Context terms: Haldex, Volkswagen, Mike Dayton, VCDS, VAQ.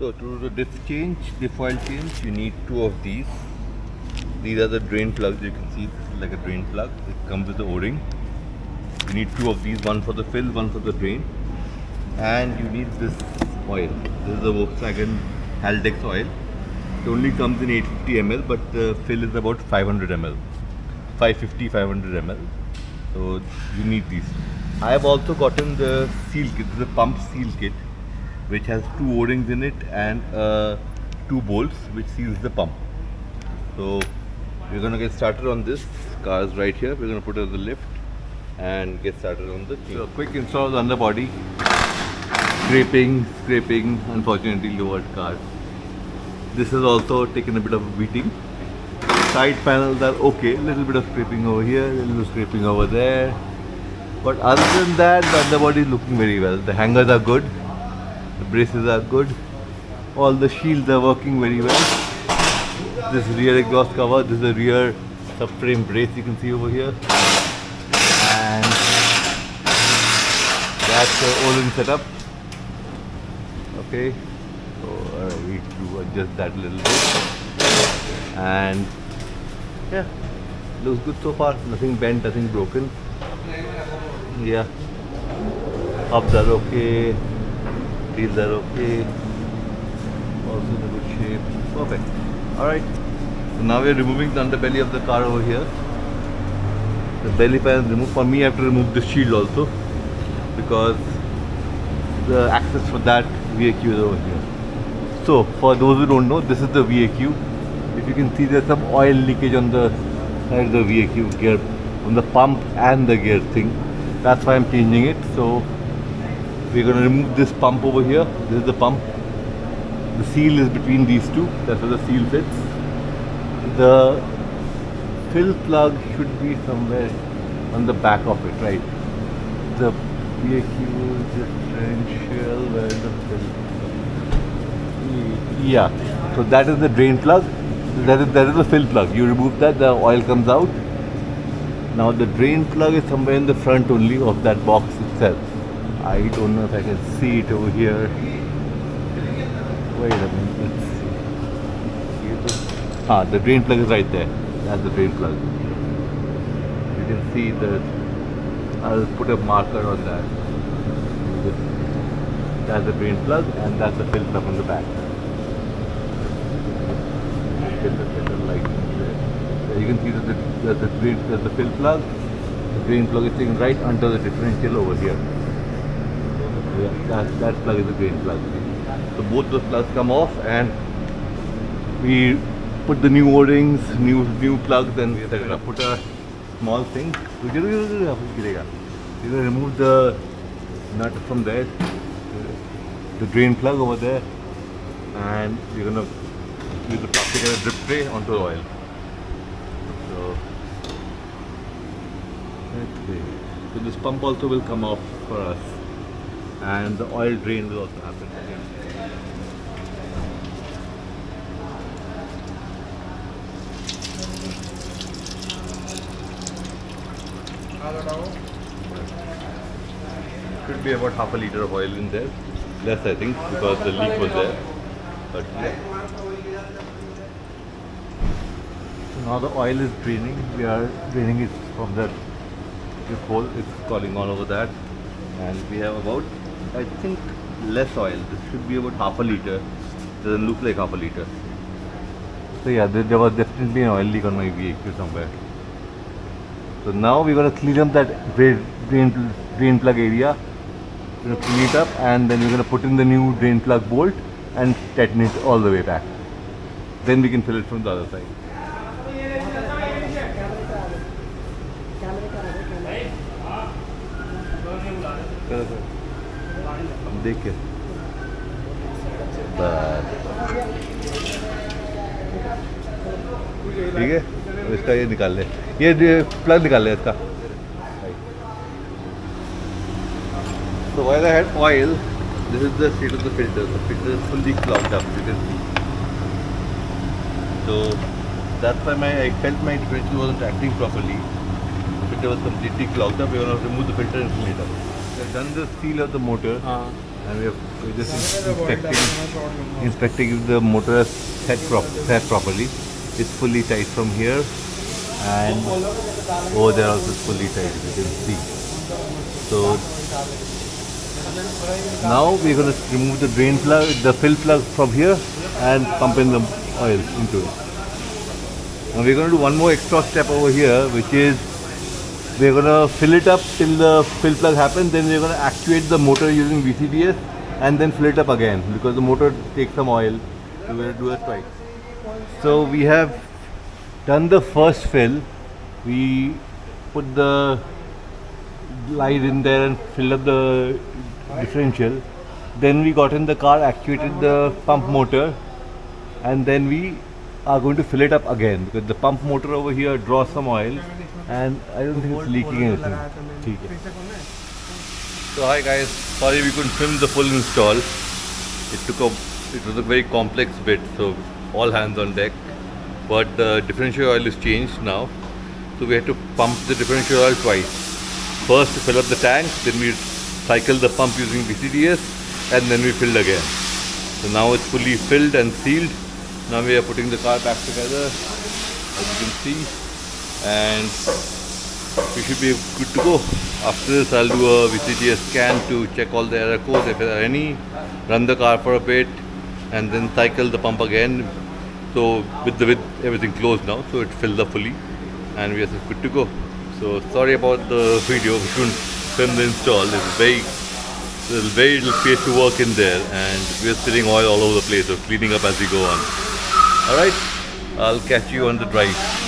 So to do the diff change, diff oil change, you need two of these. These are the drain plugs. You can see this is like a drain plug. It comes with the O-ring. You need two of these, one for the fill, one for the drain. And you need this oil. This is the Volkswagen Haldex oil. It only comes in 850 ml, but the fill is about 500 ml. 550-500 ml. So you need these. I have also gotten the seal kit. This is a pump seal kit, which has two O-rings in it and two bolts, which seals the pump. So we're gonna get started on this. Car is right here. We're gonna put it on the lift and get started on the thing. So quick install of the underbody. Scraping. Unfortunately, lowered car. This has also taken a bit of beating. Side panels are okay. A little bit of scraping over here. A little bit of scraping over there. But other than that, the underbody is looking very well. The hangers are good, the braces are good, all the shields are working very well. This rear exhaust cover, this is the rear subframe brace you can see over here. And that's the O-ring setup. Okay, so we need to adjust that a little bit. And yeah, looks good so far. Nothing bent, nothing broken. Yeah, hubs are okay, wheels are okay, also in a good shape, perfect. Alright, so now we are removing the underbelly of the car over here. The belly pan is removed. For me, I have to remove the shield also, because the access for that VAQ is over here. So, for those who don't know, this is the VAQ. If you can see, there is some oil leakage on the side of the VAQ gear, on the pump and the gear thing. That's why I'm changing it. So we're going to remove this pump over here. This is the pump. The seal is between these two. That's where the seal fits. The fill plug should be somewhere on the back of it, right? The VAQ differential, where is the fill? Yeah. So that is the drain plug. That is the fill plug. You remove that, the oil comes out. Now the drain plug is somewhere in the front only of that box itself. I don't know if I can see it over here. Wait a minute, let's see. Ah, the drain plug is right there. That's the drain plug. You can see that. I'll put a marker on that. That's the drain plug and that's the filter on the back. Filter like this. You can see that the fill plug, the drain plug is sitting right under the differential over here. Yeah, that plug is the drain plug. So both those plugs come off and we put the new O-rings, new plugs, and we are going to put a small thing. We're going to remove the nut from there, the drain plug over there, and we're going to use the plastic and a drip tray onto the oil. Okay. So this pump also will come off for us and the oil drain will also happen again. Should be about half a liter of oil in there, less I think because the leak was there. But yeah. So now the oil is draining, we are draining it from the hole. It's calling all over that, and we have about, I think, less oil. This should be about half a liter. Doesn't look like half a liter. So yeah, there was definitely an oil leak on my VAQ somewhere. So now we're gonna clean up that drain plug area. We're gonna clean it up, and then we're gonna put in the new drain plug bolt and tighten it all the way back. Then we can fill it from the other side. देखिए ठीक है, इसका ये निकाल ले, ये plug निकाल ले इसका। So while I had oil, this is the state of the filter. The filter is fully clogged up, you can see. So that's why I felt my differential wasn't acting properly. The filter was completely clogged up. We want to remove the filter and clean it up. I've done the seal of the motor and we are just inspecting if the motor is set properly. It's fully tight from here, and over there also it's fully tight, you can see. So now we are going to remove the drain plug, the fill plug from here, and pump in the oil into it. Now we are going to do one more extra step over here, which is we are going to fill it up till the fill plug happens. Then we are going to actuate the motor using VCDS and then fill it up again, because the motor takes some oil. So we are going to do it twice. So we have done the first fill. We put the light in there and filled up the differential. Then we got in the car, actuated the pump motor, and then we are going to fill it up again, because the pump motor over here draws some oil and I don't think it's leaking anything. So hi guys, sorry we couldn't film the full install. It was a very complex bit, so all hands on deck. But the differential oil is changed now, so we had to pump the differential oil twice. First to fill up the tank, then we cycle the pump using VCDS, and then we filled again. So now it's fully filled and sealed. Now we are putting the car back together, as you can see, and we should be good to go. After this I'll do a VCDS scan to check all the error codes if there are any, run the car for a bit, and then cycle the pump again. So with everything closed now, so it filled up fully and we are good to go. So sorry about the video, we couldn't film the install. There's very little space to work in there, and we're spilling oil all over the place, so cleaning up as we go on. Alright, I'll catch you on the drive.